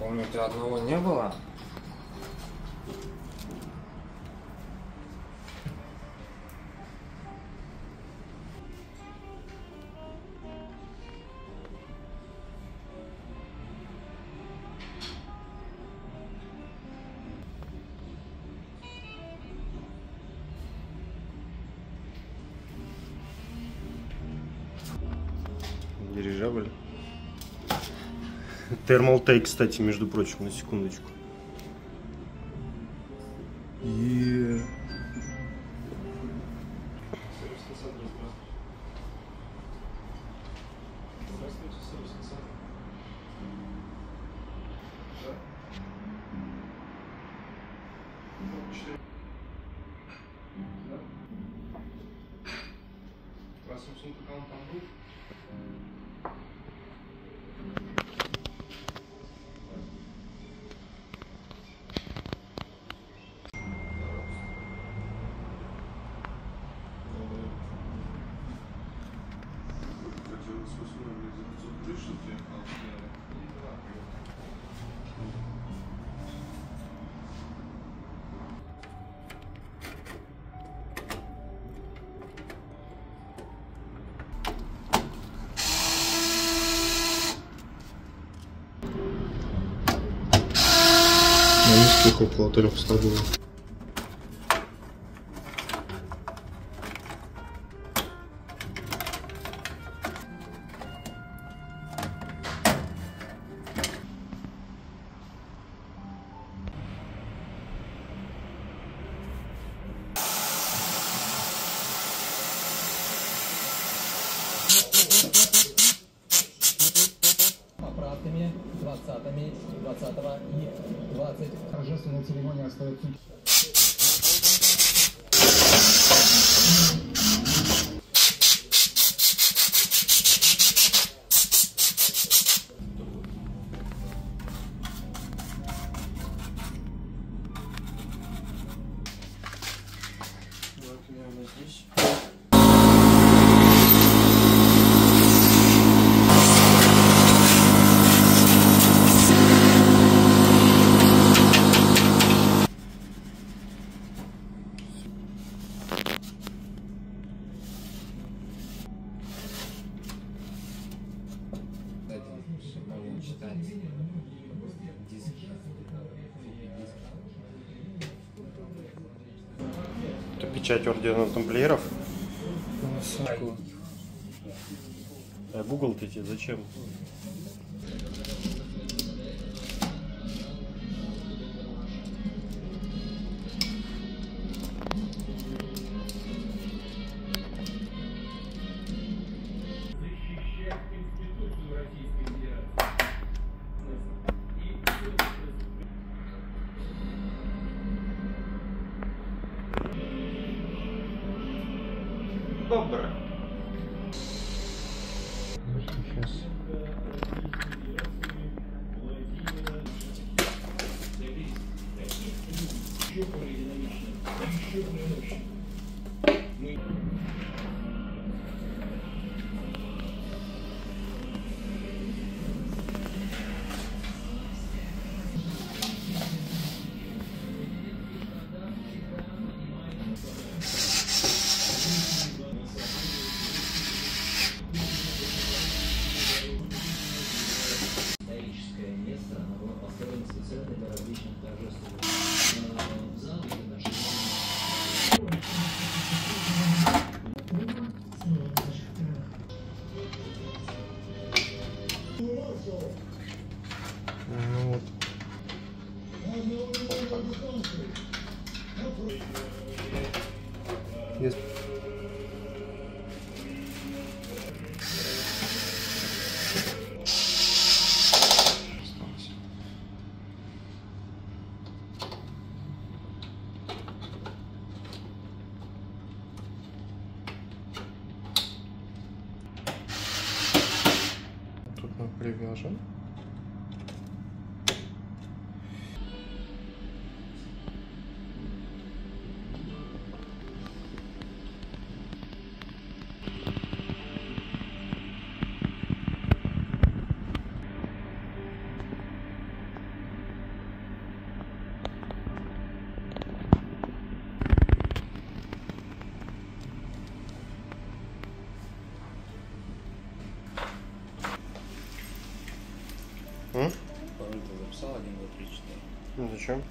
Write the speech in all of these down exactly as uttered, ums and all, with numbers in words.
Помню, у тебя одного не было. Дирижабль. Thermaltake, кстати, между прочим, на секундочку. И... Сколько около трех ста было. двадцатого и двадцать. Торжественная церемония остается. Это печать ордена тамплиеров. А Google ты тебе зачем? Доброе. Сейчас. Yes. Тут мы привяжем. М? Пароль-то записал, один, два, три, четыре. Ну зачем?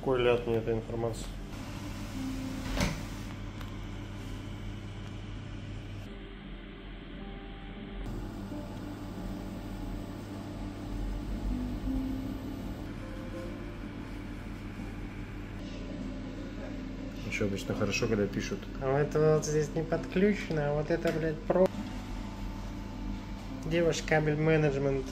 Какой ляд мне эта информация? Еще обычно хорошо, когда пишут. А это вот здесь не подключено, а вот это, блядь, про... Девушка, кабель менеджмент.